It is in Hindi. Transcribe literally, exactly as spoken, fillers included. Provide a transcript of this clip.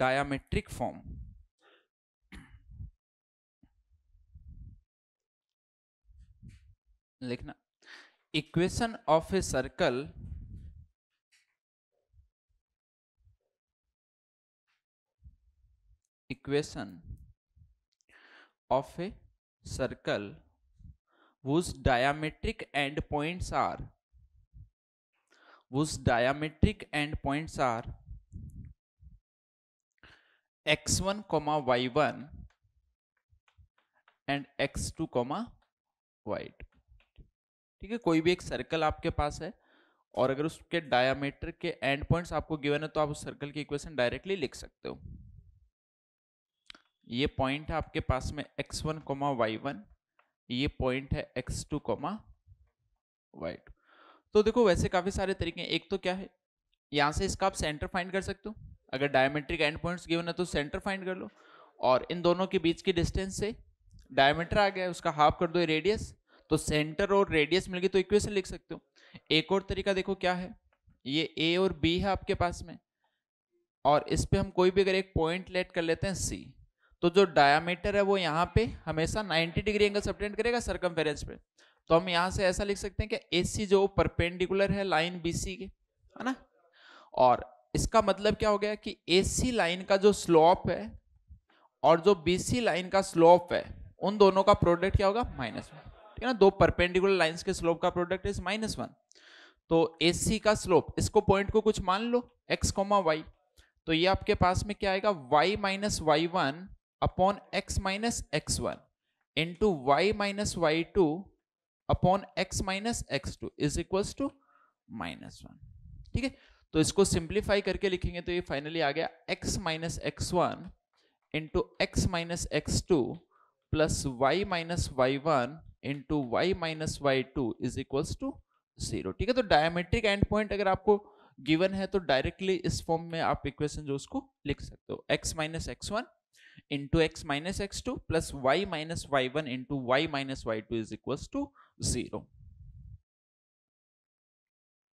Diametric form. लिखना equation of a circle equation of a circle whose diametric end points are whose diametric end points are x one comma y one and x two comma y two। ठीक है, कोई भी एक सर्कल आपके पास है और अगर उसके डायमीटर के एंड पॉइंट्स आपको गिवन है तो आप उस सर्कल की इक्वेशन डायरेक्टली लिख सकते हो। ये पॉइंट है आपके पास में x one comma y one, ये पॉइंट है x two comma y two। तो देखो वैसे काफी सारे तरीके हैं। एक तो क्या है, यहाँ से इसका आप सेंटर फाइंड कर सकते हो। अगर डायमेट्रिक एंड पॉइंट्स गिवन है तो सेंटर फाइंड कर लो और इन दोनों के बीच की डिस्टेंस से डायमीटर आ गया, उसका हाफ कर दो रेडियस, तो सेंटर और रेडियस मिल गई, तो इक्वेशन लिख सकते हो। एक और तरीका देखो क्या है, ये ए और बी है आपके पास में और इस पर हम कोई भी अगर एक पॉइंट लेट कर लेते हैं सी, तो जो डायामीटर है वो यहाँ पे हमेशा नब्बे डिग्री एंगल सब्टेंड करेगा सर्कमफेरेंस पे। तो हम यहाँ से ऐसा लिख सकते हैं कि ए सी जो परपेंडिकुलर है लाइन बी सी के, है ना, और इसका मतलब क्या हो गया कि ए सी लाइन का जो स्लोप है और जो बी सी लाइन का स्लोप है उन दोनों का प्रोडक्ट क्या होगा, माइनस वन। ठीक है ना, दो परपेंडिकुलर लाइन्स के स्लोप का प्रोडक्ट इज माइनस वन। तो ए सी का स्लोप, इसको पॉइंट को कुछ मान लो एक्स कोमा वाई, तो ये आपके पास में क्या आएगा, y minus y one upon x minus x one into y minus y two upon x minus x two is equals to minus one. ठीक है, तो इसको सिंप्लीफाई करके लिखेंगे तो ये फाइनली आ गया x minus x one into x minus x two plus y minus y one into y minus y two is equals to zero. ठीक है, तो डायमेट्रिक एंड पॉइंट अगर आपको गिवन है तो डायरेक्टली इस फॉर्म में आप इक्वेशन जो उसको लिख सकते हो, x minus x one into x minus x two plus y minus y one into y minus y two is equals to zero.